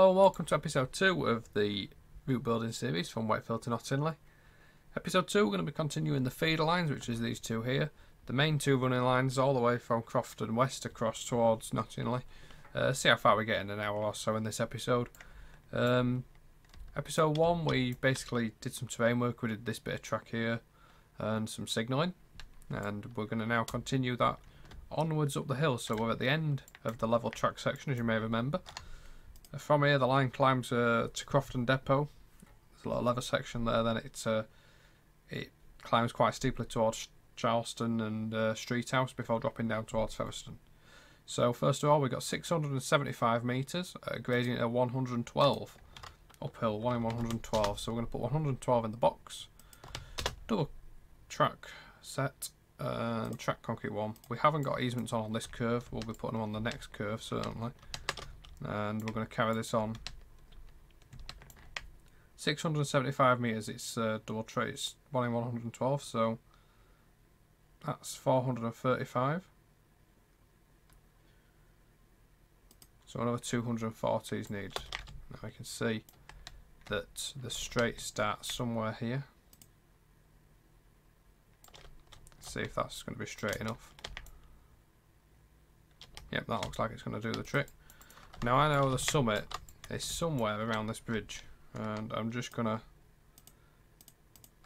Hello and welcome to episode 2 of the route building series from Wakefield to Knottingley. Episode 2 we're going to be continuing the feeder lines, which is these two here. The main two running lines all the way from Crofton West across towards Knottingley. See how far we get in an hour or so in this episode. Episode 1 we basically did some terrain work, we did this bit of track here and some signalling. And we're going to now continue that onwards up the hill, so we're at the end of the level track section as you may remember. From here the line climbs to Crofton Depot. There's a little lever section there, then it climbs quite steeply towards Charleston and Street House before dropping down towards Featherstone. So first of all we've got 675 metres at a gradient of 112. Uphill 1 in 112, so we're going to put 112 in the box. Double track set and track concrete 1. We haven't got easements on this curve, we'll be putting them on the next curve certainly. And we're going to carry this on 675 metres. It's double track, it's 1 in 112, so that's 435, so another 240 is needed. Now we can see that the straight starts somewhere here. Let's see if that's going to be straight enough. Yep, that looks like it's going to do the trick. Now I know the summit is somewhere around this bridge, and I'm just going to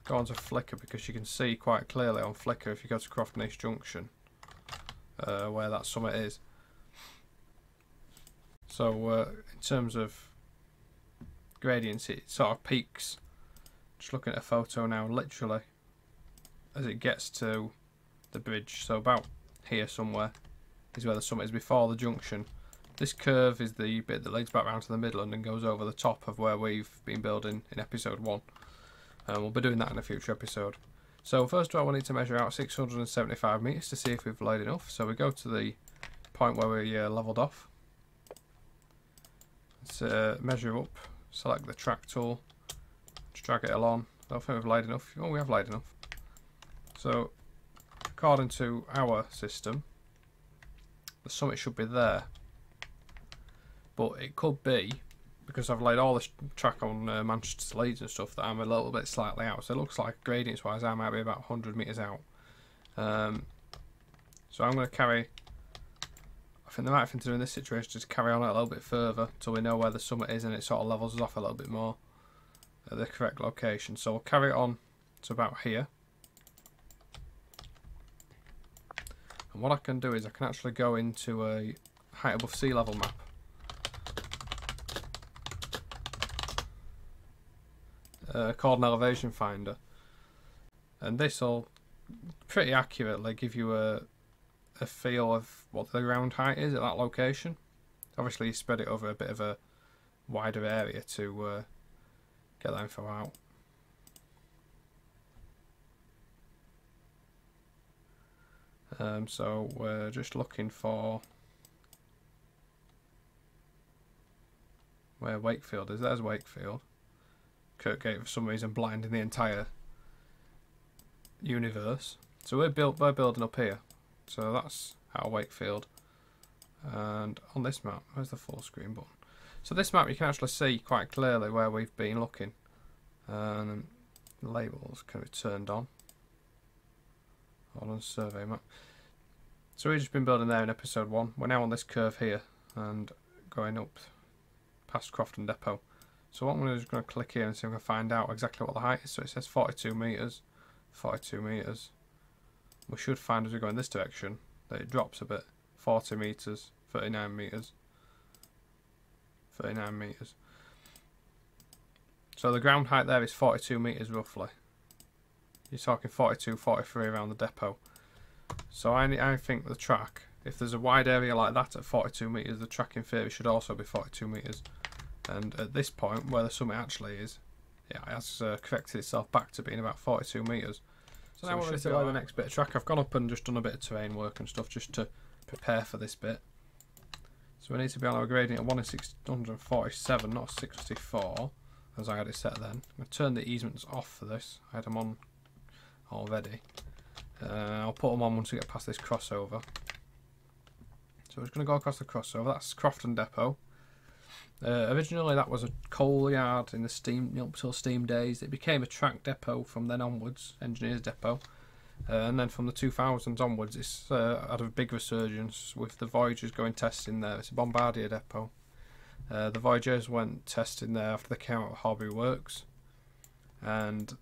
go onto Flickr because you can see quite clearly on Flickr if you go to Crofton East Junction where that summit is. So in terms of gradients it sort of peaks, just looking at a photo now, literally as it gets to the bridge, so about here somewhere is where the summit is before the junction. This curve is the bit that leads back round to the Midland and goes over the top of where we've been building in episode 1. And we'll be doing that in a future episode. So first of all we need to measure out 675 metres to see if we've laid enough. So we go to the point where we levelled off. Let's measure up, select the track tool, just drag it along. I don't think we've laid enough. Oh, we have laid enough. So according to our system, the summit should be there. But it could be, because I've laid all this track on Manchester Leeds and stuff, that I'm a little bit slightly out. So it looks like gradients wise I might be about 100 metres out. So I'm going to carry, I think the right thing to do in this situation is carry on a little bit further till we know where the summit is and it sort of levels us off a little bit more at the correct location. So we'll carry it on to about here. And what I can do is I can actually go into a height above sea level map. Called an elevation finder, and this will pretty accurately give you a feel of what the ground height is at that location. Obviously you spread it over a bit of a wider area to get that info out. So we're just looking for where Wakefield is. There's Wakefield. Kirkgate for some reason blinding the entire universe. So we're building up here. So that's out of Wakefield. And on this map, where's the full screen button? So this map you can actually see quite clearly where we've been looking. And labels can be turned on. Hold on, survey map. So we've just been building there in episode 1. We're now on this curve here and going up past Crofton Depot. So what I'm going to do is going to click here and see if I can find out exactly what the height is. So it says 42 metres, 42 metres. We should find as we go in this direction that it drops a bit. 40 metres, 39 metres, 39 metres. So the ground height there is 42 metres roughly. You're talking 42, 43 around the depot. So I think the track, if there's a wide area like that at 42 metres, the track in theory should also be 42 metres. And at this point, where the summit actually is, yeah, it has corrected itself back to being about 42 metres. So now we're going to do the next bit of track. I've gone up and just done a bit of terrain work and stuff just to prepare for this bit. So we need to be on our gradient of 1 in 647, not 64, as I had it set then. I'm going to turn the easements off for this. I had them on already. I'll put them on once we get past this crossover. So we're just going to go across the crossover. That's Crofton Depot. Originally that was a coal yard in the steam days. It became a track depot from then onwards, engineers depot, and then from the 2000s onwards it's had a big resurgence with the Voyagers going testing there. It's a Bombardier depot. The Voyagers went testing there after they came out of Horbury Works, and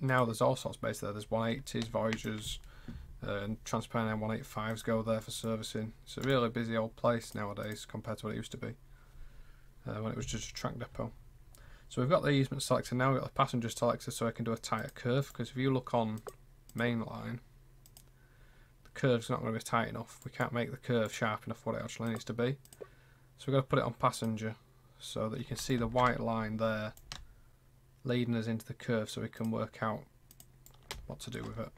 now there's all sorts of space there. There's 180s, Voyagers, and TransPennine 185s go there for servicing. It's a really busy old place nowadays compared to what it used to be when it was just a track depot. So we've got the easement selector now, we've got the passenger selector so I can do a tighter curve, because if you look on main line, the curve's not going to be tight enough. We can't make the curve sharp enough for what it actually needs to be. So we're going to put it on passenger so that you can see the white line there leading us into the curve so we can work out what to do with it.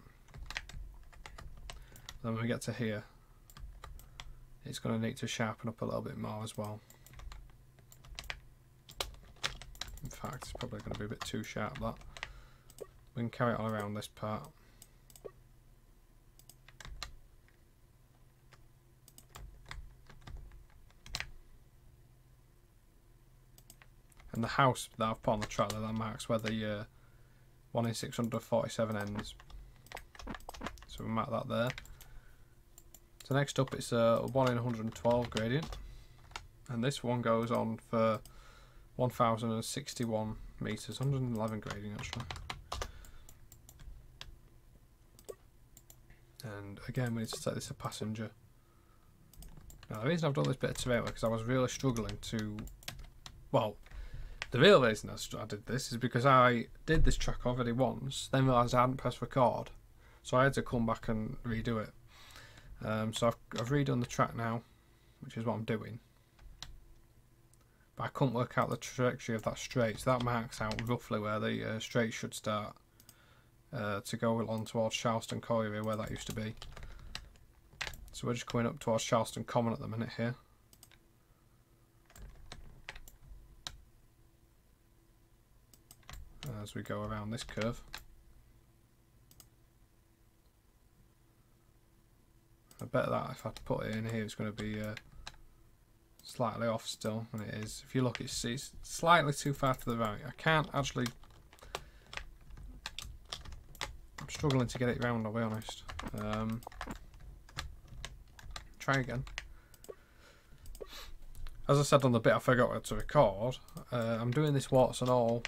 Then when we get to here, it's going to need to sharpen up a little bit more as well. In fact, it's probably going to be a bit too sharp, that. We can carry it on around this part. And the house that I've put on the track there, that marks where the 1 in 647 ends. So we mark that there. So next up it's a 1 in 112 gradient, and this one goes on for 1061 meters, 111 gradient actually. And again we need to set this to passenger. Now the reason I've done this bit of terrain work because I was really struggling to, well, the real reason I did this is because I did this track already once, then realised I hadn't pressed record, so I had to come back and redo it. So I've redone the track now, which is what I'm doing, but I couldn't work out the trajectory of that straight, so that marks out roughly where the straight should start to go along towards Charleston Collier, where that used to be. So we're just going up towards Charleston Common at the minute here. As we go around this curve. I bet that if I put it in here it's going to be slightly off still, and it is. If you look, it's slightly too far to the right. I can't actually, I'm struggling to get it round, I'll be honest. Try again. As I said on the bit I forgot to record, I'm doing this warts and all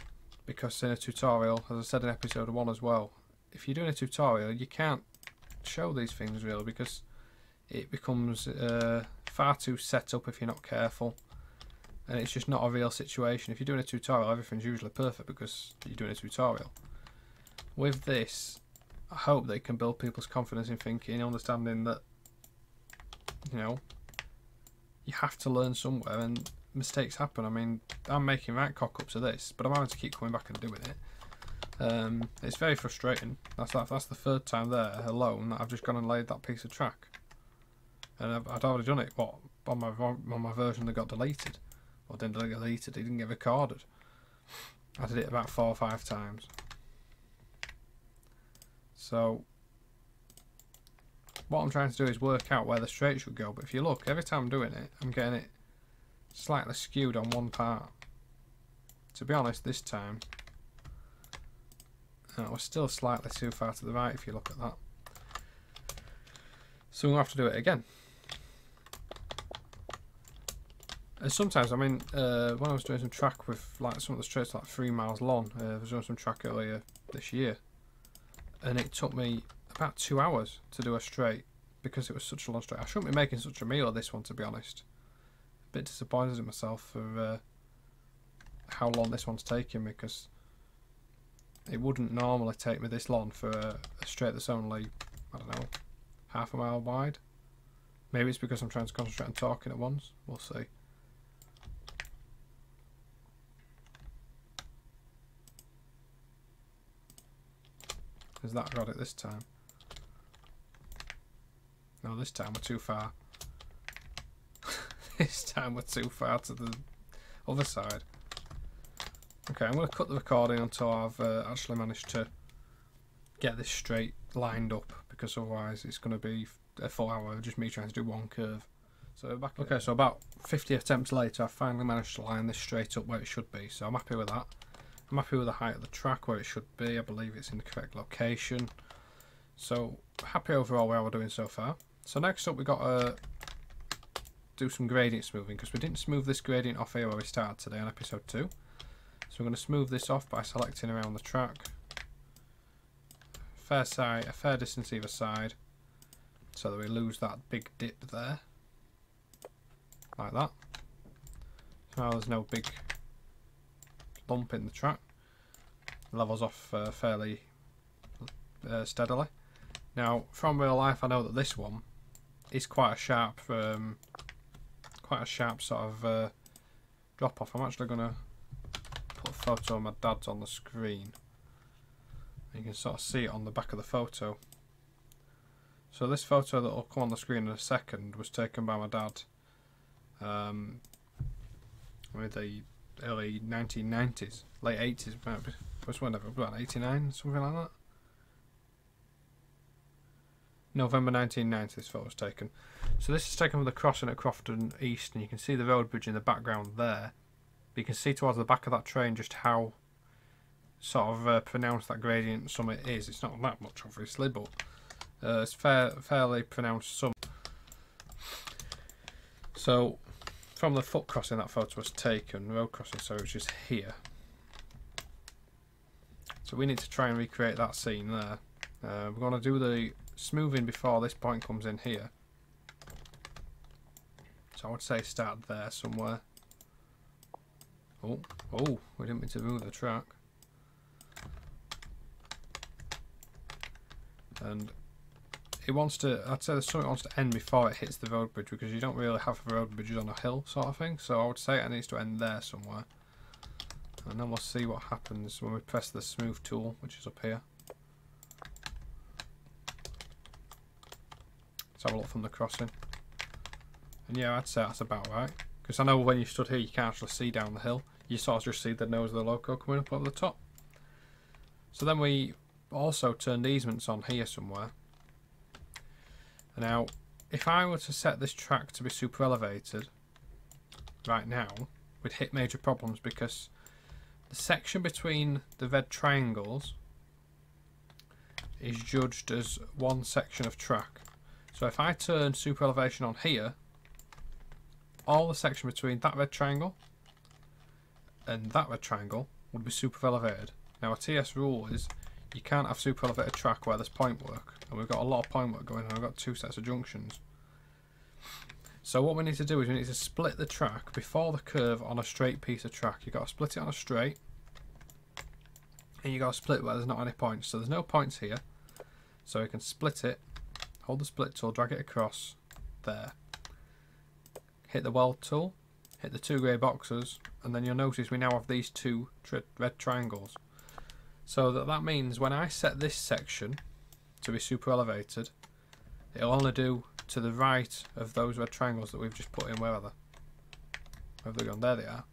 because in a tutorial, as I said in episode 1 as well, if you're doing a tutorial you can't show these things really, because it becomes far too set up if you're not careful, and it's just not a real situation. If you're doing a tutorial everything's usually perfect because you're doing a tutorial. With this I hope that it can build people's confidence in thinking, understanding that, you know, you have to learn somewhere and mistakes happen. I mean, I'm making right cock-ups of this, but I'm having to keep coming back and doing it. It's very frustrating. That's the third time there alone that I've just gone and laid that piece of track, and I'd already done it. What on my version that got deleted, or didn't get deleted? It didn't get recorded. I did it about 4 or 5 times. So what I'm trying to do is work out where the straight should go. But if you look, every time I'm doing it, I'm getting it slightly skewed on one part. To be honest, this time it was still slightly too far to the right if you look at that. So we'll have to do it again. And sometimes, I mean, when I was doing some track with like some of the straights like 3 miles long, I was doing some track earlier this year, and it took me about 2 hours to do a straight because it was such a long straight. I shouldn't be making such a meal of this one, to be honest. Bit disappointed in myself for how long this one's taking me, because it wouldn't normally take me this long for a straight that's only, I don't know, half a mile wide. Maybe it's because I'm trying to concentrate on talking at once. We'll see. Is that got it this time? No, this time we're too far. This time we're too far to the other side. Okay, I'm going to cut the recording until I've actually managed to get this straight lined up, because otherwise it's going to be a full hour of just me trying to do one curve. So we're back again. Okay, so about 50 attempts later, I finally managed to line this straight up where it should be. So I'm happy with that. I'm happy with the height of the track where it should be. I believe it's in the correct location. So happy overall where we're doing so far. So next up, we got to do some gradient smoothing, because we didn't smooth this gradient off here where we started today on episode 2. So we're going to smooth this off by selecting around the track. Fair side, a fair distance either side, so that we lose that big dip there. Like that. So now there's no big lump in the track. Levels off fairly steadily. Now, from real life, I know that this one is quite a sharp sort of drop off. I'm actually going to put a photo of my dad's on the screen. You can sort of see it on the back of the photo. So this photo that will come on the screen in a second was taken by my dad in the early 1990s, late 80s maybe. It was whenever, about 89, something like that. November 1990 this photo was taken. So this is taken from the crossing at Crofton East, and you can see the road bridge in the background there. But you can see towards the back of that train just how sort of pronounced that gradient summit is. It's not that much obviously, but it's fairly pronounced summit. So from the foot crossing that photo was taken, road crossing, so it's just here. So we need to try and recreate that scene there. We're going to do the smoothing before this point comes in here. So I would say start there somewhere. Oh, we didn't mean to move the track. And it wants to, I'd say the summit wants to end before it hits the road bridge, because you don't really have road bridges on a hill sort of thing. So I would say it needs to end there somewhere. And then we'll see what happens when we press the smooth tool, which is up here. Let's have a look from the crossing. And yeah, I'd say that's about right. Because I know when you stood here, you can't actually see down the hill. You sort of just see the nose of the loco coming up over the top. So then we also turned easements on here somewhere. Now, if I were to set this track to be super elevated right now, we'd hit major problems, because the section between the red triangles is judged as one section of track. So if I turn super elevation on here, all the section between that red triangle and that red triangle would be super elevated. Now, a TS rule is you can't have super elevated track where there's point work, and we've got a lot of point work going on. We've got two sets of junctions. So what we need to do is we need to split the track before the curve on a straight piece of track. You've got to split it on a straight, and you've got to split where there's not any points. So there's no points here, so we can split it, hold the split tool, drag it across there, hit the weld tool, hit the two grey boxes, and then you'll notice we now have these two red triangles. So that means when I set this section to be super elevated, it'll only do to the right of those red triangles that we've just put in. Where have they gone? There they are.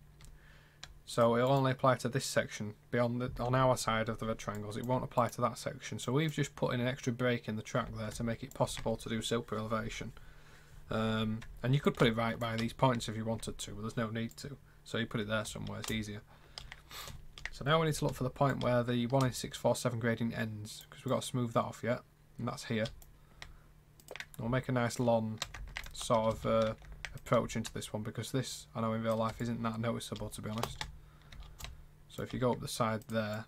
So it'll only apply to this section beyond on our side of the red triangles. It won't apply to that section. So we've just put in an extra break in the track there to make it possible to do super elevation. And you could put it right by these points if you wanted to, but there's no need to. So you put it there somewhere, it's easier. So now we need to look for the point where the 1 in 647 gradient ends, because we've got to smooth that off yet, and that's here. And we'll make a nice long sort of approach into this one, because this, I know in real life, isn't that noticeable, to be honest. So if you go up the side there,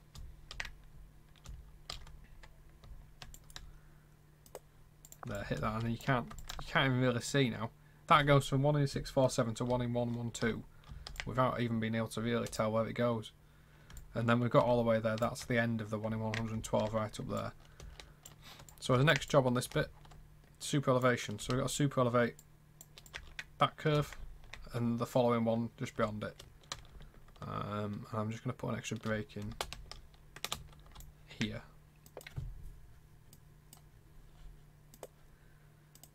hit that, and then you can't even really see now. That goes from 1 in 647 to 1 in 112, without even being able to really tell where it goes. And then we've got all the way there. That's the end of the 1 in 112 right up there. So the next job on this bit, super elevation. So we've got to super elevate that curve and the following one just beyond it. And I'm just going to put an extra break in here,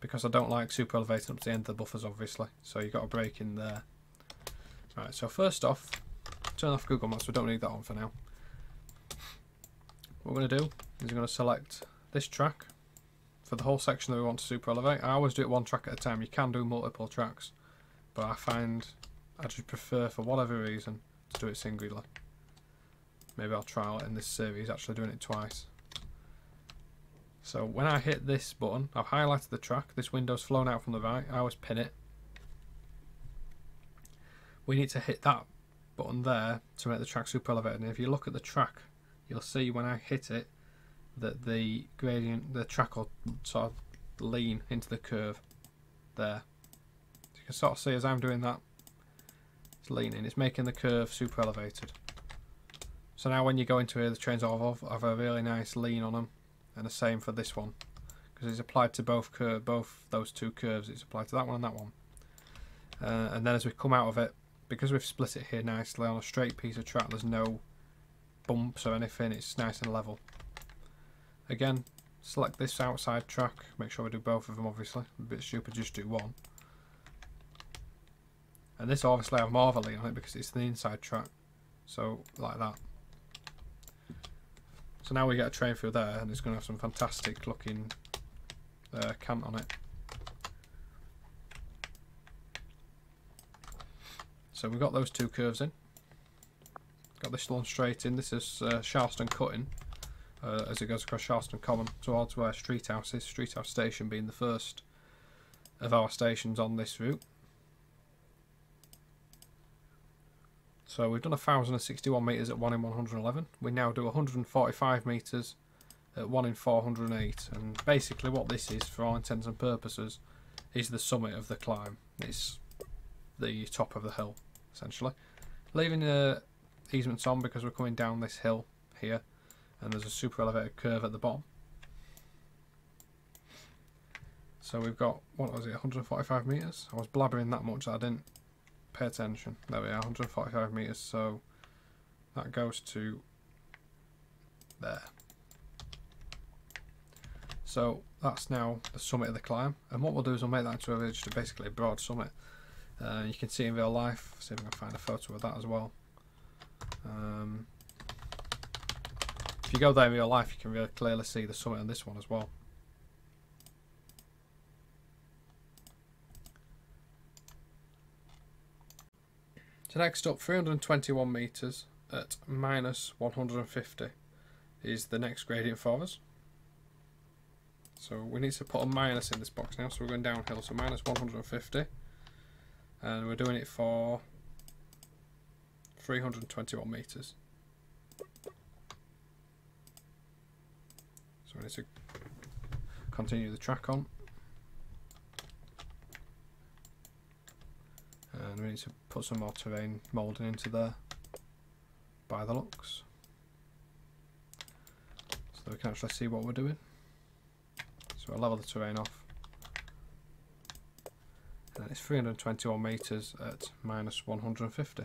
because I don't like super elevating up to the end of the buffers, obviously. So you've got a break in there. Right, so first off, turn off Google Maps, we don't need that on for now. What we're going to do is we're going to select this track for the whole section that we want to super elevate. I always do it one track at a time. You can do multiple tracks, but I find I just prefer, for whatever reason, to do it singularly. Maybe I'll try out in this series actually doing it twice. So when I hit this button, I've highlighted the track. This window's flown out from the right. I always pin it. We need to hit that button there to make the track super elevated. And if you look at the track, you'll see when I hit it that the gradient, the track will sort of lean into the curve there. You can sort of see as I'm doing that, it's leaning. It's making the curve super elevated. So now when you go into here, the trains all have a really nice lean on them. And the same for this one, because it's applied to both those two curves. It's applied to that one and that one. And then as we come out of it, because we've split it here nicely on a straight piece of track, there's no bumps or anything. It's nice and level. Again, select this outside track. Make sure we do both of them, obviously. A bit stupid, just do one. And this obviously I have more of a lean on it because it's the inside track. So like that. So now we get a train through there, and it's going to have some fantastic looking cant on it. So we've got those two curves in. Got this one straight in. This is Charleston Cutting as it goes across Charleston Common towards where Street House is. Street House Station being the first of our stations on this route. So we've done 1,061 metres at 1 in 111. We now do 145 metres at 1 in 408. And basically what this is, for all intents and purposes, is the summit of the climb. It's the top of the hill, essentially. Leaving the easements on because we're coming down this hill here. And there's a super elevated curve at the bottom. So we've got, what was it, 145 metres? I was blabbering that much that I didn't pay attention. There we are, 145 metres, so that goes to there. So that's now the summit of the climb, and what we'll do is we'll make that into a just basically a broad summit. You can see in real life, see if I can find a photo of that as well. If you go there in real life, you can really clearly see the summit on this one as well. So next up, 321 metres at minus 150 is the next gradient for us. So we need to put a minus in this box now, so we're going downhill, so minus 150. And we're doing it for 321 metres. So we need to continue the track on. And we need to put some more terrain moulding into there, by the looks, so that we can actually see what we're doing. So I'll level the terrain off, and it's 321 metres at minus 150.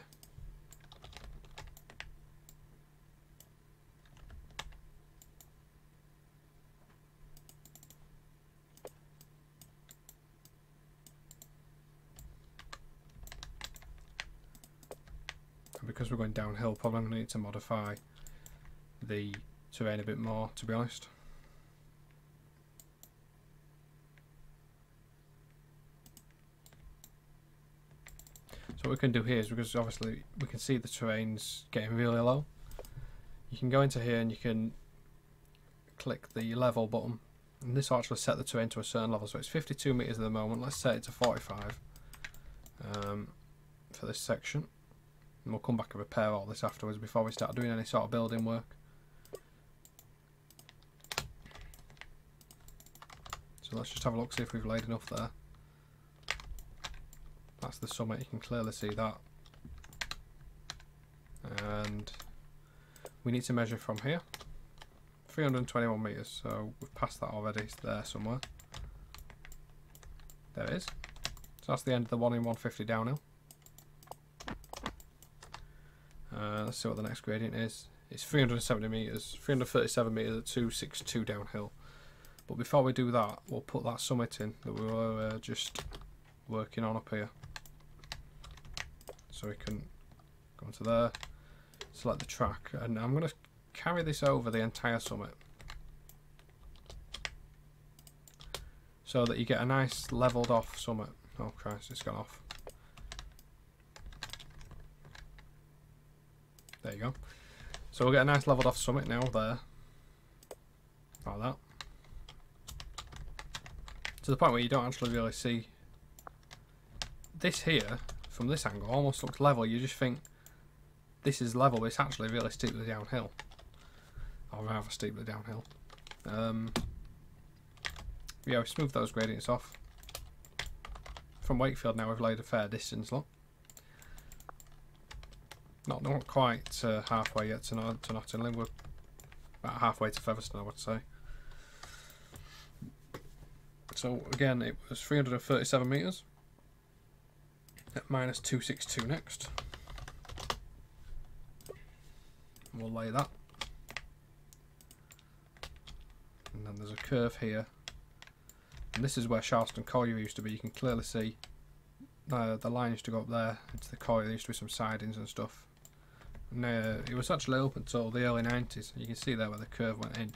Because we're going downhill, probably going to need to modify the terrain a bit more, to be honest. So what we can do here is, because obviously we can see the terrain's getting really low, you can go into here and you can click the level button, and this will actually set the terrain to a certain level. So it's 52 meters at the moment. Let's set it to 45 for this section. And we'll come back and repair all this afterwards before we start doing any sort of building work. So let's just have a look, see if we've laid enough there. That's the summit, you can clearly see that. And we need to measure from here. 321 metres, so we've passed that already, it's there somewhere. There it is. So that's the end of the 1 in 150 downhill. Let's see what the next gradient is. It's 370 metres, 337 metres at 262 downhill. But before we do that, we'll put that summit in that we were just working on up here. So we can go into there, select the track, and I'm going to carry this over the entire summit. so that you get a nice levelled off summit. Oh Christ, it's gone off. There you go. So we'll get a nice levelled off summit now there. Like that. To the point where you don't actually really see this here, from this angle, almost looks level. You just think this is level, but it's actually really steeply downhill. Or rather steeply downhill. Yeah, we smoothed those gradients off. From Wakefield now we've laid a fair distance, look. Not quite halfway yet to Knottingley. We're about halfway to Featherstone, I would say. So again, it was 337 metres. At minus 262 next. We'll lay that. And then there's a curve here. And this is where Charleston Collier used to be. You can clearly see the line used to go up there into the Collier. There used to be some sidings and stuff. And it was actually up until the early 90s. You can see there where the curve went in.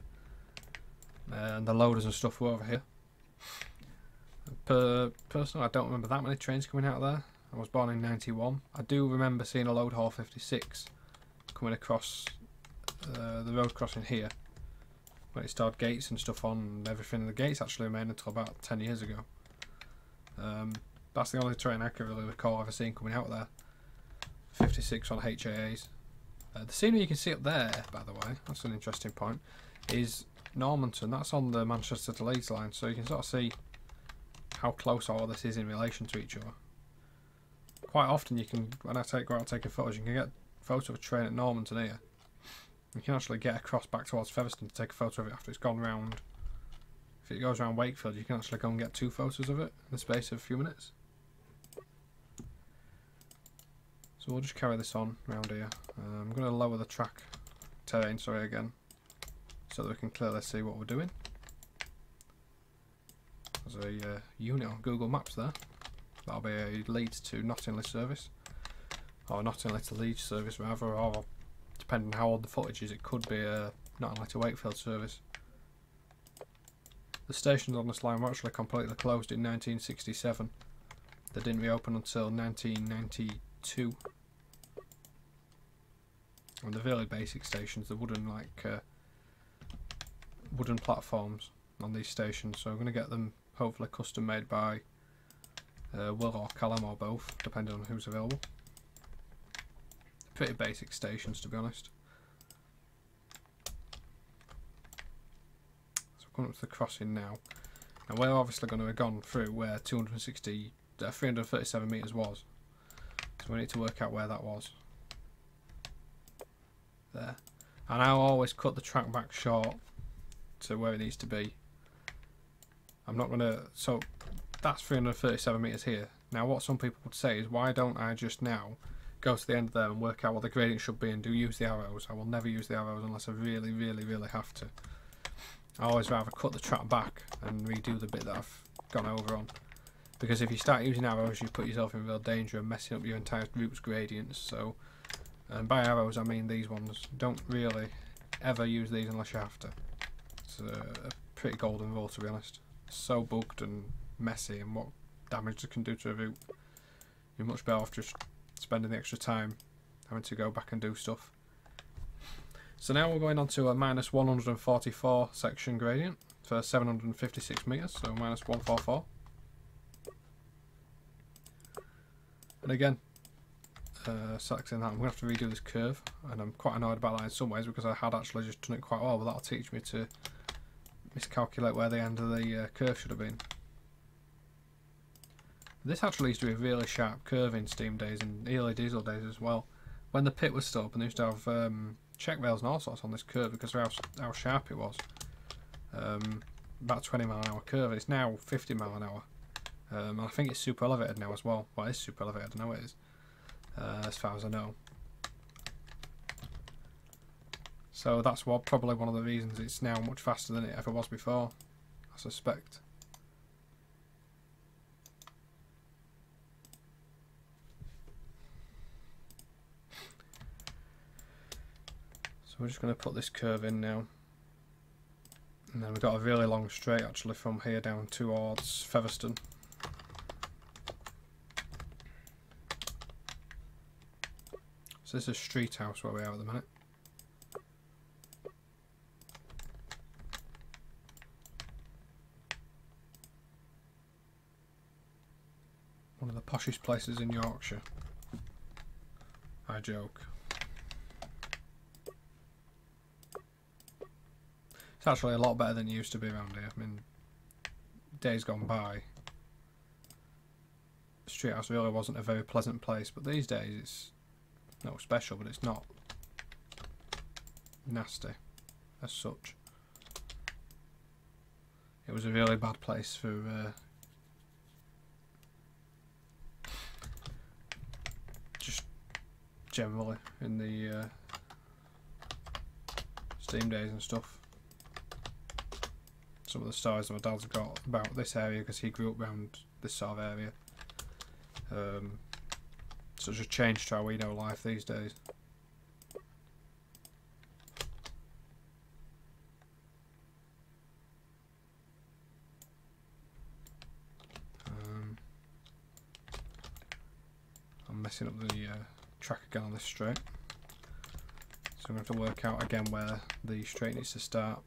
And the loaders and stuff were over here. Personally, I don't remember that many trains coming out of there. I was born in 91. I do remember seeing a Loadhaul 56 coming across the road crossing here. When it started gates and stuff on and everything. The gates actually remained until about 10 years ago. That's the only train I can really recall ever seeing coming out of there. 56 on HAAs. The scenery you can see up there, by the way, that's an interesting point, is Normanton. That's on the Manchester to Leeds line, so you can sort of see how close all this is in relation to each other. Quite often you can, when I go out taking photos, you can get a photo of a train at Normanton here. You can actually get across back towards Featherstone to take a photo of it after it's gone round. If it goes round Wakefield, you can actually go and get two photos of it in the space of a few minutes. So we'll just carry this on round here. I'm going to lower the track terrain, sorry, again, so that we can clearly see what we're doing. There's a unit on Google Maps there. That'll be a Leeds to Knottingley service, or Knottingley to Leeds service rather, or depending on how old the footage is, it could be a Knottingley to Wakefield service. The stations on this line were actually completely closed in 1967. They didn't reopen until 1992. And the really basic stations, the wooden wooden platforms on these stations. So I'm going to get them hopefully custom made by Will or Callum or both, depending on who's available. Pretty basic stations, to be honest. So we're coming up to the crossing now. Now we're obviously going to have gone through where 337 metres was. So we need to work out where that was. There. And I'll always cut the track back short to where it needs to be. I'm not going to... So that's 337 metres here. Now what some people would say is, why don't I just now go to the end of there and work out what the gradient should be and do use the arrows. I will never use the arrows unless I really, really, really have to. I always rather cut the track back and redo the bit that I've gone over on. Because if you start using arrows, you put yourself in real danger of messing up your entire route's gradients. So, and by arrows I mean these ones. Don't really ever use these unless you have to. It's a pretty golden rule, to be honest. It's so bugged and messy and what damage it can do to a route. You're much better off just spending the extra time having to go back and do stuff. So now we're going on to a minus 144 section gradient for 756 metres, so minus 144. And again, selecting that, I'm going to have to redo this curve, and I'm quite annoyed about that in some ways because I had actually just done it quite well, but that'll teach me to miscalculate where the end of the curve should have been. This actually used to be a really sharp curve in steam days and early diesel days as well. When the pit was still up, and they used to have check rails and all sorts on this curve because of how sharp it was. About 20 mile an hour curve. It's now 50 mile an hour. And I think it's super elevated now as well. Well, it is super elevated, I know it is, as far as I know. So that's what probably one of the reasons it's now much faster than it ever was before, I suspect. We're just going to put this curve in now. And then we've got a really long straight actually from here down towards Featherstone. So this is Street House where we are at the minute. One of the poshest places in Yorkshire. I joke. It's actually a lot better than it used to be around here. I mean, days gone by, Street House really wasn't a very pleasant place, but these days it's no special, but it's not nasty as such. It was a really bad place for just generally in the steam days and stuff. Some of the stories my dad's got about this area, because he grew up around this sort of area. Such a change to how we know life these days. I'm messing up the track again on this straight, so I'm going to have to work out again where the straight needs to start.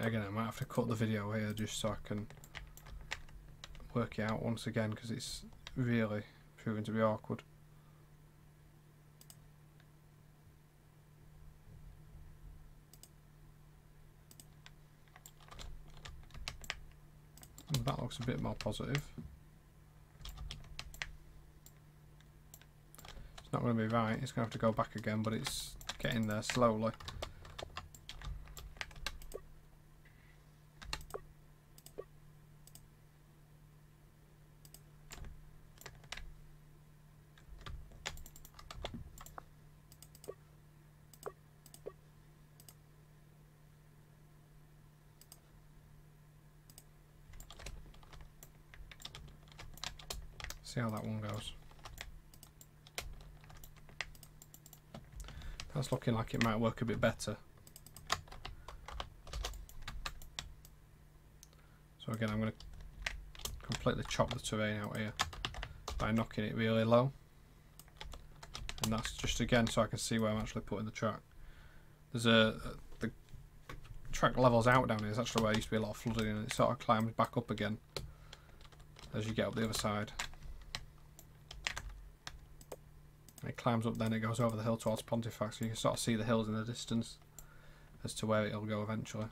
Again, I might have to cut the video here just so I can work it out once again, because it's really proving to be awkward. And that looks a bit more positive. It's not going to be right, it's going to have to go back again, but it's getting there slowly. See how that one goes. That's looking like it might work a bit better. So again, I'm going to completely chop the terrain out here by knocking it really low. And that's just again so I can see where I'm actually putting the track. There's the track levels out down here. It's actually where there used to be a lot of flooding, and it sort of climbs back up again as you get up the other side. It climbs up, then it goes over the hill towards Pontefract, so you can sort of see the hills in the distance as to where it'll go eventually.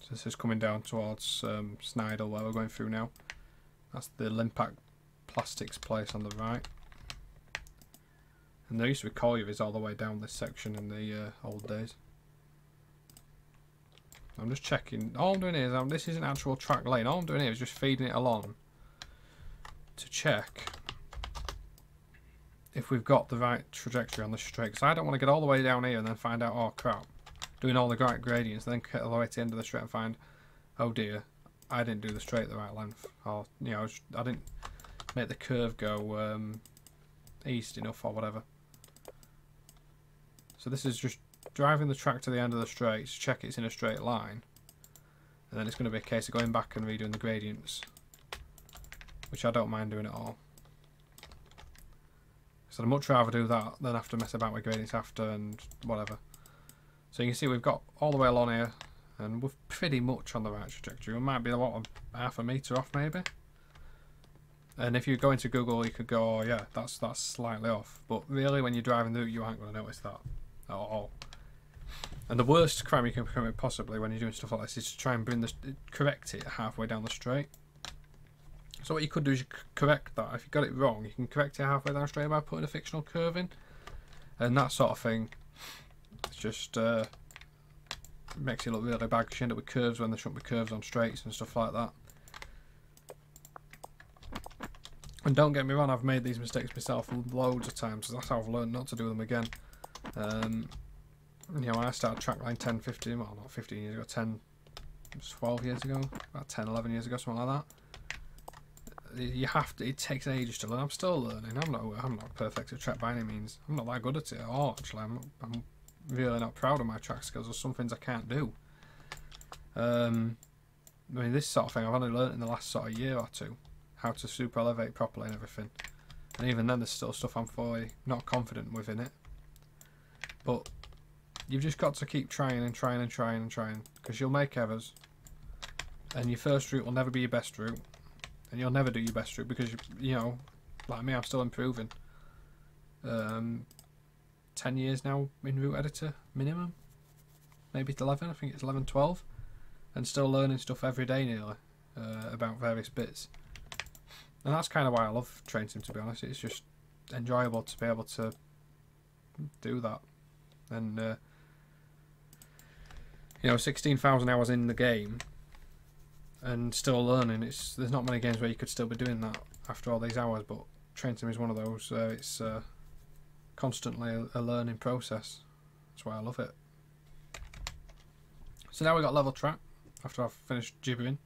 So this is coming down towards Snydal, where we're going through now. That's the Limpact Plastics place on the right. And there used to be collieries all the way down this section in the old days. I'm just checking. All I'm doing is, this is an actual track lane. All I'm doing here is just feeding it along to check if we've got the right trajectory on the straight. Because I don't want to get all the way down here and then find out, oh crap, doing all the right gradients, and then get all the way to the end of the straight and find, oh dear, I didn't do the straight the right length, or you know, I didn't make the curve go east enough or whatever. So this is just driving the track to the end of the straight to check it's in a straight line, and then it's going to be a case of going back and redoing the gradients, which I don't mind doing at all. So I'd much rather do that than have to mess about with gradients after and whatever. So you can see we've got all the way along here, and we're pretty much on the right trajectory. We might be about half a metre off maybe, and if you go into Google you could go, oh yeah, that's slightly off, but really when you're driving through you aren't going to notice that at all. And the worst crime you can commit possibly when you're doing stuff like this is to try and bring this, correct it halfway down the straight. So what you could do is you correct that. If you got it wrong, you can correct it halfway down the straight by putting a fictional curve in, and that sort of thing. It's just makes it look really bad, because you end up with curves when there shouldn't be curves on straights and stuff like that. And don't get me wrong, I've made these mistakes myself loads of times, so that's how I've learned not to do them again. You know, I started Trackline 10, 15, well not 15 years ago, 10, 12 years ago, about 10, 11 years ago, something like that. You have to, it takes ages to learn. I'm still learning. I'm not perfect at track by any means. I'm not that good at it at all, actually. I'm really not proud of my track skills. There's some things I can't do. I mean, this sort of thing I've only learned in the last sort of year or two, how to super elevate properly and everything. And even then, there's still stuff I'm fully not confident within it. But you've just got to keep trying and trying and trying and trying, because you'll make errors, and your first route will never be your best route, and you'll never do your best route because you know, like me, I'm still improving. 10 years now in route editor minimum, maybe 11. I think it's 11, 12, and still learning stuff every day nearly about various bits. And that's kind of why I love Train Team, to be honest. It's just enjoyable to be able to do that. And you know, 16,000 hours in the game and still learning. It's there's not many games where you could still be doing that after all these hours, but Train Team is one of those. It's constantly a learning process. That's why I love it. So now we've got level track after I've finished gibbering.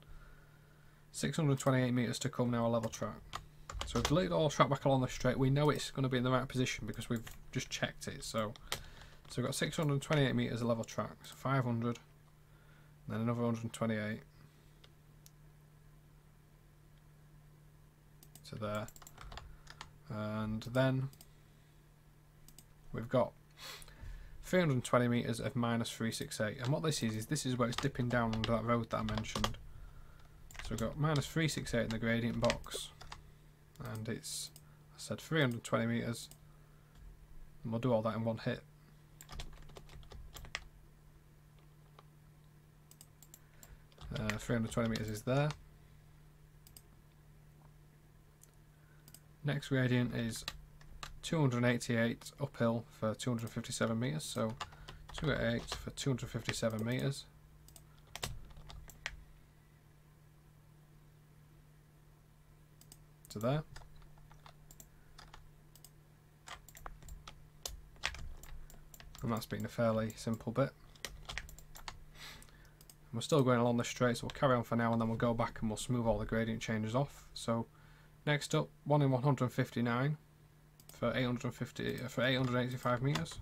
628 metres to come now, a level track. So we've deleted all track back along the straight. We know it's going to be in the right position because we've just checked it. So we've got 628 metres of level track. So 500, and then another 128. So there. And then we've got 320 metres of -368. And what this is this is where it's dipping down under that road that I mentioned. So we've got -368 in the gradient box. And it's, I said, 320 metres. And we'll do all that in one hit. Uh, 320 metres is there. Next gradient is 288 uphill for 257 metres, so 288 for 257 metres. So there. And that's been a fairly simple bit. We're still going along this straight, so we'll carry on for now, and then we'll go back and we'll smooth all the gradient changes off. So next up, 1 in 159 for 885 metres.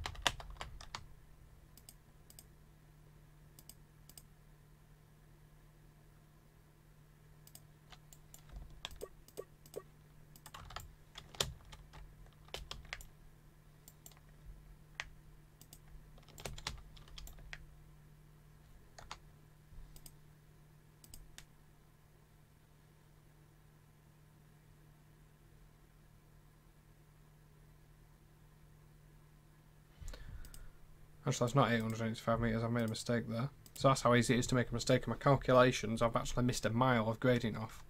Actually, that's not 885 metres, I've made a mistake there. So that's how easy it is to make a mistake in my calculations. I've actually missed a mile of gradient off.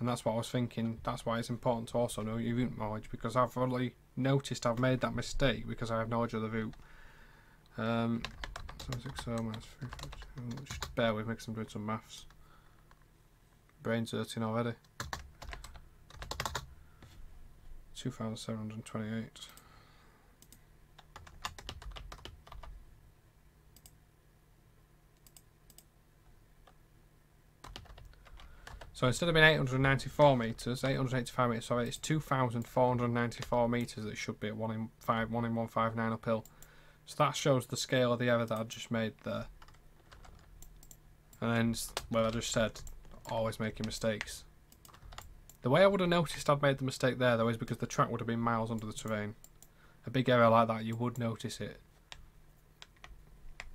And that's what I was thinking, that's why it's important to also know your route knowledge, because I've only noticed I've made that mistake because I have knowledge of the route. 760 minus 352, just bear with me because I'm doing some maths. Brain's hurting already. 2,728. So instead of being 885 metres, sorry, it's 2,494 metres that should be at 1 in 159 uphill. So that shows the scale of the error that I just made there. And then, well, I just said, always making mistakes. The way I would have noticed I'd made the mistake there, though, is because the track would have been miles under the terrain. A big error like that, you would notice it.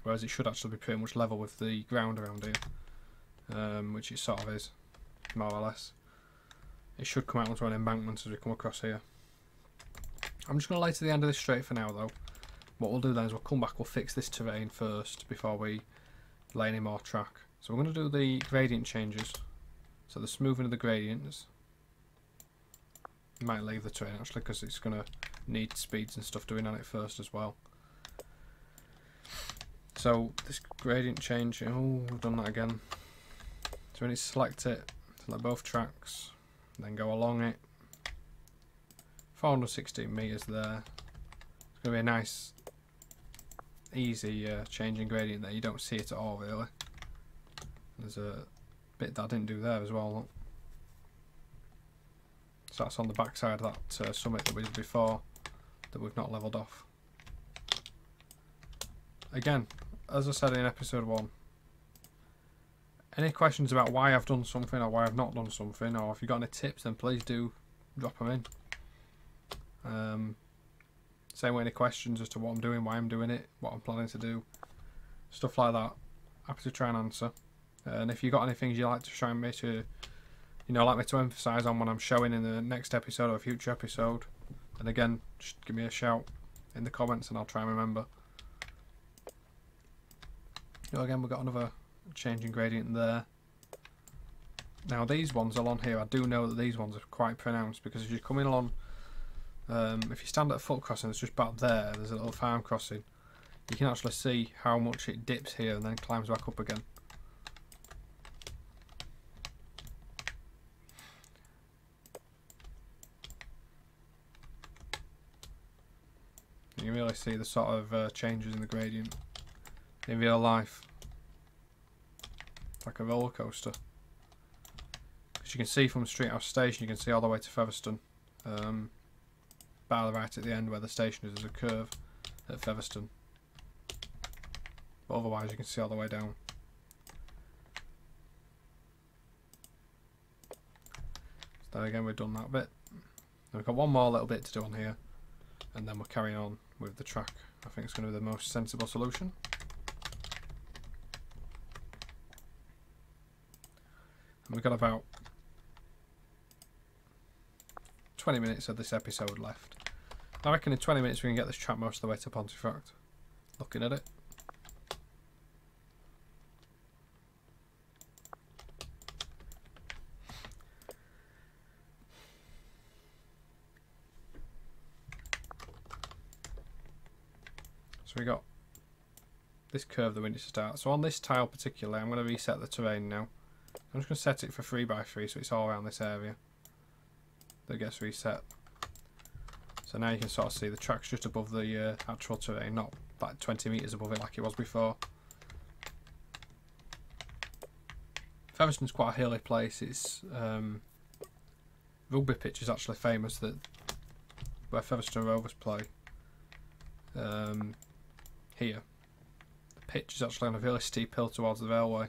Whereas it should actually be pretty much level with the ground around here. Which it sort of is. More or less. It should come out onto an embankment as we come across here. I'm just going to lay to the end of this straight for now though. What we'll do then is we'll come back, we'll fix this terrain first before we lay any more track. So we're going to do the gradient changes. So the smoothing of the gradients. Might leave the terrain actually because it's going to need speeds and stuff doing on it first as well. So this gradient change, oh, we've done that again. So we need to select it. Like both tracks, then go along it, 416 metres there. It's going to be a nice, easy change in gradient there. You don't see it at all, really. There's a bit that I didn't do there as well. Look. So that's on the back side of that summit that we did before, that we've not levelled off. Again, as I said in episode 1, any questions about why I've done something or why I've not done something, or if you've got any tips, then please do drop them in. Same way, any questions as to what I'm doing, why I'm doing it, what I'm planning to do, stuff like that. Happy to try and answer. And if you've got any things you like to try and make sure, you know, like me to emphasise on when I'm showing in the next episode or a future episode, then again, just give me a shout in the comments and I'll try and remember. So again, we've got another changing gradient there. Now these ones along here, I do know that these ones are quite pronounced, because as you're coming along, if you stand at a foot crossing that's just back there, there's a little farm crossing, you can actually see how much it dips here and then climbs back up again. You can really see the sort of changes in the gradient in real life. It's like a roller coaster. As you can see from Street House Station, you can see all the way to Featherstone. Bar right at the end where the station is, there's a curve at Featherstone. But otherwise, you can see all the way down. So again, we've done that bit. Now we've got one more little bit to do on here, and then we're carrying on with the track. I think it's going to be the most sensible solution. And we've got about 20 minutes of this episode left. I reckon in 20 minutes we can get this track most of the way to Pontefract. Looking at it. So we got this curve that we need to start. So on this tile particularly, I'm going to reset the terrain now. I'm just going to set it for 3x3 so it's all around this area that gets reset. So now you can sort of see the track's just above the actual terrain, not like 20 metres above it like it was before. Featherstone's quite a hilly place. It's rugby pitch is actually famous, that where Featherstone Rovers play. Here the pitch is actually on a really steep hill towards the railway.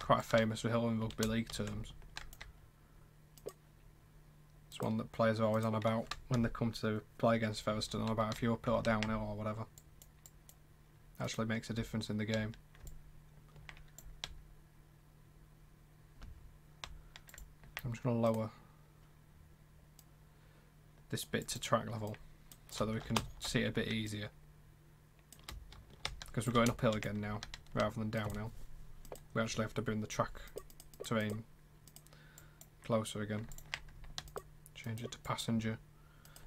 Quite famous for hill in rugby league terms. It's one that players are always on about when they come to play against Featherstone, on about if you're uphill or downhill or whatever. Actually makes a difference in the game. I'm just going to lower this bit to track level so that we can see it a bit easier, because we're going uphill again now rather than downhill. We actually have to bring the track terrain closer again. Change it to passenger.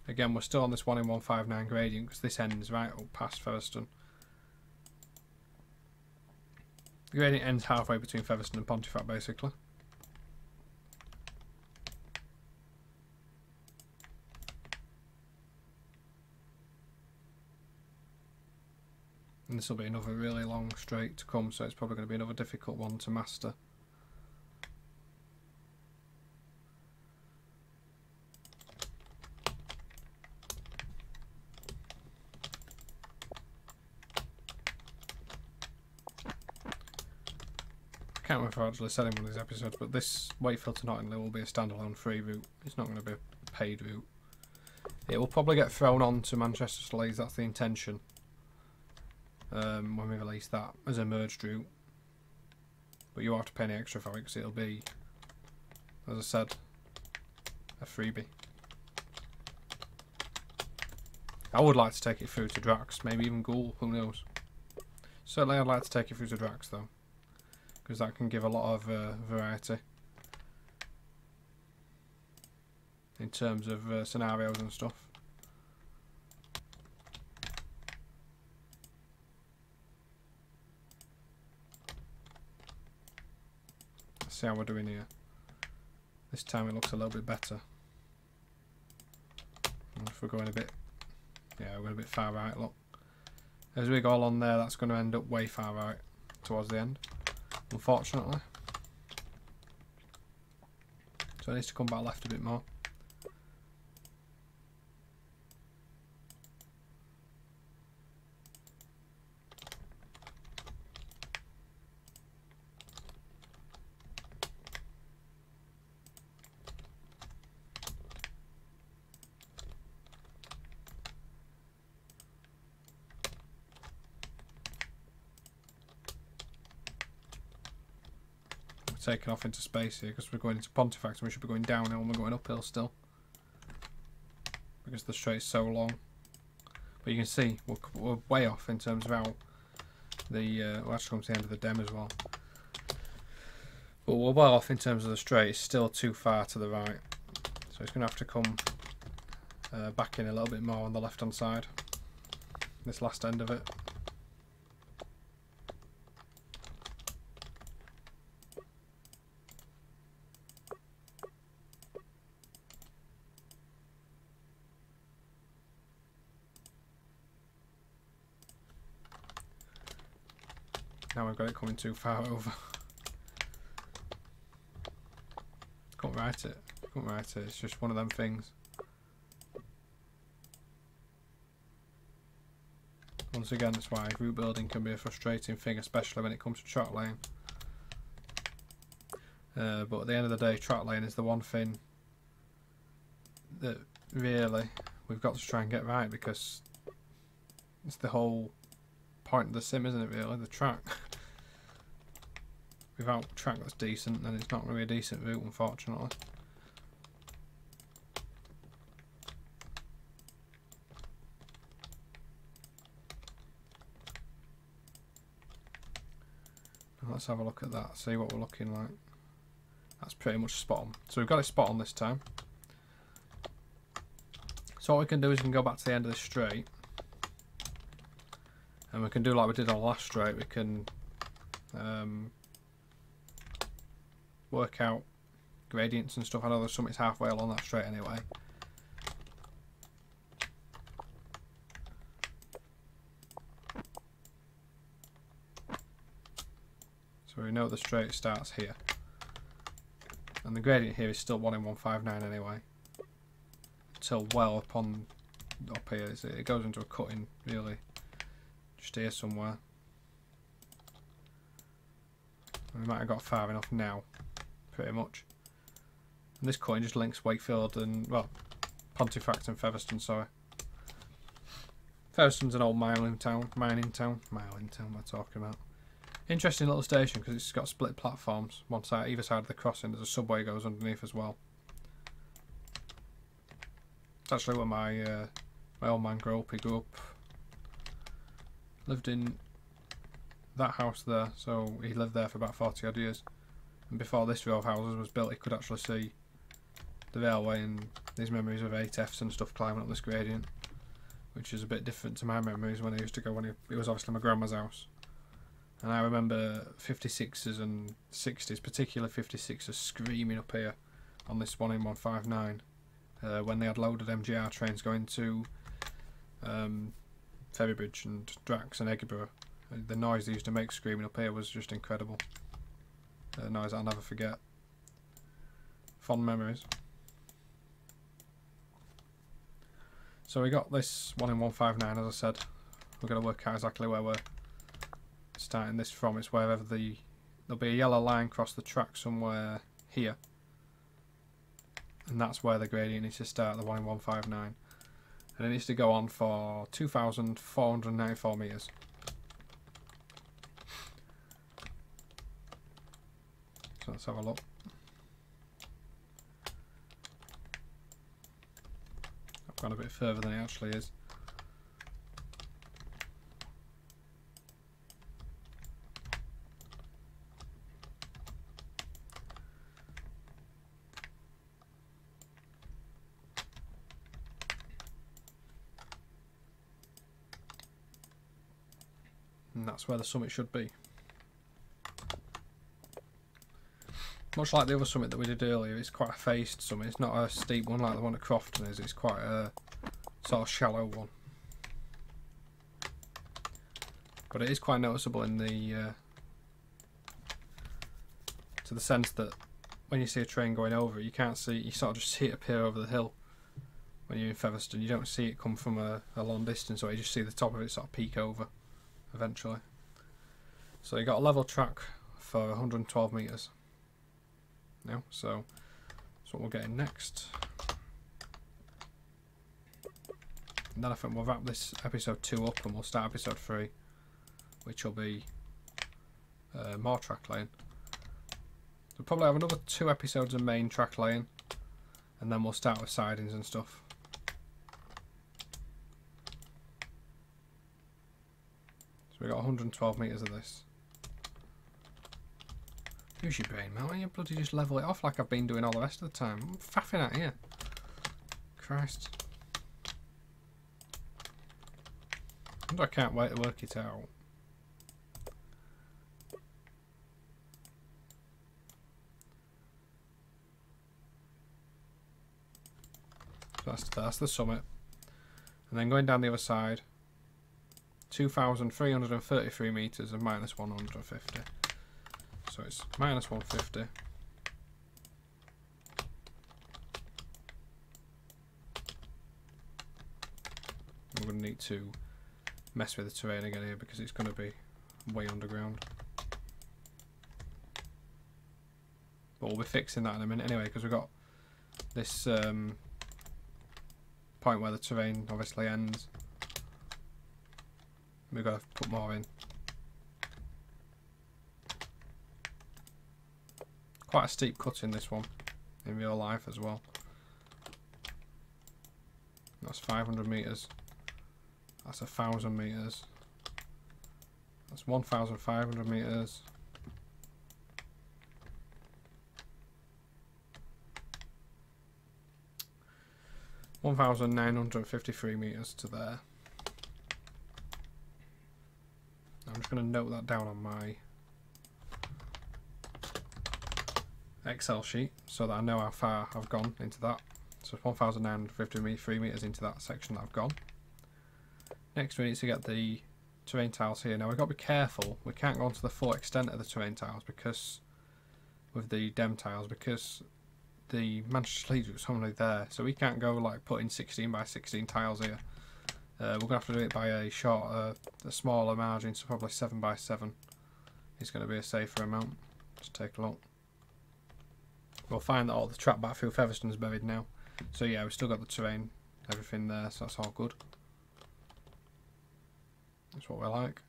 Again, we're still on this 1 in 159 gradient because this ends right up past Featherstone. The gradient ends halfway between Featherstone and Pontefract basically. And this will be another really long straight to come, so it's probably going to be another difficult one to master. I can't remember if I actually said in one of these episodes, but this Wakefield to Knottingley will be a standalone free route. It's not going to be a paid route. It will probably get thrown on to Manchester Leeds, that's the intention. When we release that as a merged route, but you have to pay any extra for it because it'll be, as I said, a freebie. I would like to take it through to Drax, maybe even Ghoul, who knows. Certainly I'd like to take it through to Drax though, because that can give a lot of variety in terms of scenarios and stuff. See how we're doing here. This time it looks a little bit better. we're going a bit, yeah, we're going a bit far right, look. As we go along there, that's going to end up way far right towards the end, unfortunately. So I need to come back left a bit more. Taken off into space here because we're going into Pontefract and we should be going downhill and we're going uphill still because the straight is so long. But you can see we're way off in terms of how the we'll actually come to the end of the dem as well. But we're well off in terms of the straight. It's still too far to the right, so it's going to have to come back in a little bit more on the left hand side. This last end of it. Now I've got it coming too far over. Couldn't write it. Couldn't write it. It's just one of them things. Once again, that's why route building can be a frustrating thing, especially when it comes to track lane. But at the end of the day, track lane is the one thing that really we've got to try and get right, because it's the whole point of the sim, isn't it, really? The track. Without track that's decent, then it's not really a decent route, unfortunately. Now let's have a look at that, see what we're looking like. That's pretty much spot on. So we've got it spot on this time. So what we can do is we can go back to the end of the straight. And we can do like we did on the last straight, we can work out gradients and stuff. I know there's something's halfway along that straight anyway. So we know the straight starts here. And the gradient here is still 1 in 159 anyway. Until well upon up here. It goes into a cutting, really. Just here somewhere. We might have got far enough now, pretty much. And this cutting just links Wakefield and, well, Pontefract and Featherstone, sorry. Featherstone's an old mining town we're talking about. Interesting little station because it's got split platforms. One side, either side of the crossing, there's a subway goes underneath as well. It's actually where my old man grew up. Lived in that house there, so he lived there for about 40 odd years. And before this row of houses was built, he could actually see the railway and his memories of 8Fs and stuff climbing up this gradient, which is a bit different to my memories when I used to go, when it was obviously my grandma's house. And I remember 56s and 60s, particularly 56s, screaming up here on this one in 159 when they had loaded MGR trains going to Ferrybridge and Drax and Eggborough. The noise they used to make screaming up here was just incredible. A noise I'll never forget. Fond memories. So we got this 1 in 159, as I said. We're going to work out exactly where we're starting this from. It's wherever there'll be a yellow line across the track somewhere here. And that's where the gradient needs to start, the 1 in 159. And it needs to go on for 2,494 metres. So let's have a look. I've gone a bit further than it actually is. And that's where the summit should be. Much like the other summit that we did earlier, it's quite a faced summit. It's not a steep one like the one at Crofton is. It's quite a sort of shallow one. But it is quite noticeable in the to the sense that when you see a train going over it, you can't see, you sort of just see it appear over the hill when you're in Featherstone. You don't see it come from a long distance, or you just see the top of it sort of peek over eventually. So you got a level track for 112 metres now, so that's what we'll get in next. And then I think we'll wrap this episode 2 up and we'll start episode 3, which will be more track laying. We'll probably have another 2 episodes of main track laying, and then we'll start with sidings and stuff. So we got 112 metres of this. Use your brain, man. Why don't you bloody just level it off like I've been doing all the rest of the time? I'm faffing at here. Christ. I can't wait to work it out. That's the summit, and then going down the other side, 2,333 meters of minus 150. So it's minus 150. I'm going to need to mess with the terrain again here because it's going to be way underground. But we'll be fixing that in a minute anyway, because we've got this point where the terrain obviously ends. We've got to put more in. Quite a steep cut in this one in real life as well. That's 500 meters. That's 1,000 meters. That's 1,500 meters. One 1,953 meters to there. I'm just going to note that down on my Excel sheet so that I know how far I've gone into that. So 1,953 meters into that section that I've gone. Next we need to get the terrain tiles here. Now we've got to be careful. We can't go on to the full extent of the terrain tiles because with the dem tiles, because the Manchester Leeds was only there, so we can't go like putting 16x16 tiles here. We're gonna have to do it by a shorter, a smaller margin, so probably 7x7 is going to be a safer amount. Just take a look. We'll find that all the track back through Featherstone's buried now. So yeah, we've still got the terrain, everything there, so that's all good. That's what we like.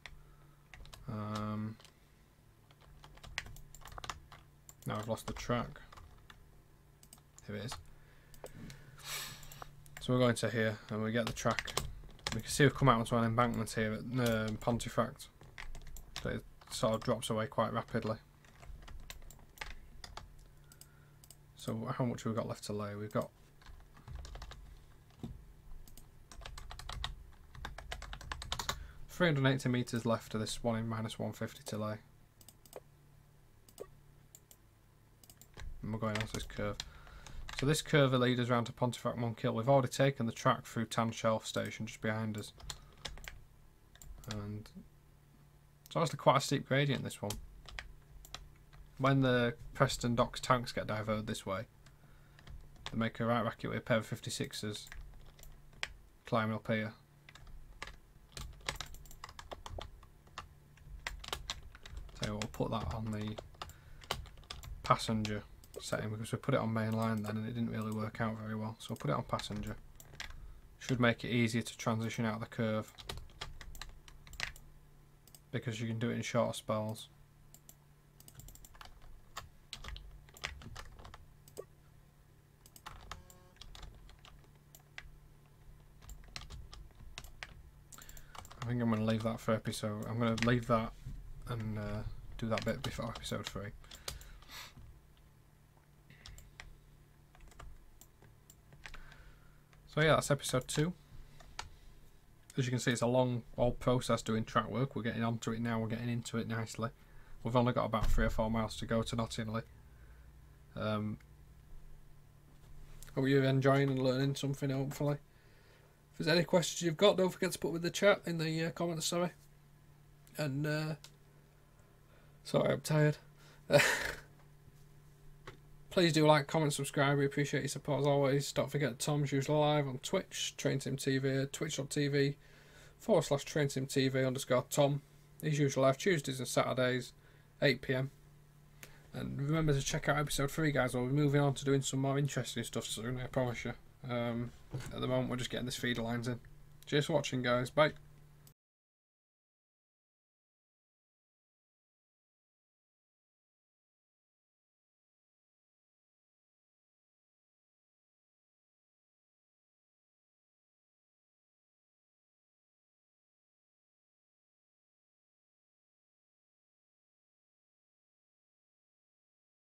Now I've lost the track. Here it is. So we're going to here and we get the track. We can see we've come out onto an embankment here at Pontefract. So it sort of drops away quite rapidly. So how much have we got left to lay? We've got 380 meters left of this one in minus 150 to lay. And we're going onto this curve. So this curve leads us round to Pontefract Monkhill. We've already taken the track through Tan Shelf Station just behind us. And it's obviously quite a steep gradient, this one. When the Preston docks tanks get diverted this way, they make a right racket with a pair of 56s climbing up here. Tell you what, we'll put that on the passenger setting because we put it on main line then and it didn't really work out very well, so we'll put it on passenger. Should make it easier to transition out of the curve because you can do it in shorter spells. I think I'm going to leave that for episode. I'm going to leave that and do that bit before episode 3. So yeah, that's episode 2. As you can see, it's a long old process doing track work. We're getting onto it now, we're getting into it nicely. We've only got about 3 or 4 miles to go to Knottingley. Hope you're enjoying and learning something, hopefully. If there's any questions you've got, don't forget to put them in the chat, in the comments, sorry. And, sorry, I'm tired. Please do like, comment, subscribe. We appreciate your support as always. Don't forget Tom's usually live on Twitch, Train Team TV, twitch.tv/TrainTeamTV_Tom. He's usually live Tuesdays and Saturdays, 8 PM. And remember to check out episode 3, guys. We'll be moving on to doing some more interesting stuff soon, I promise you. At the moment, we're just getting this feeder lines in. Cheers for watching, guys. Bye.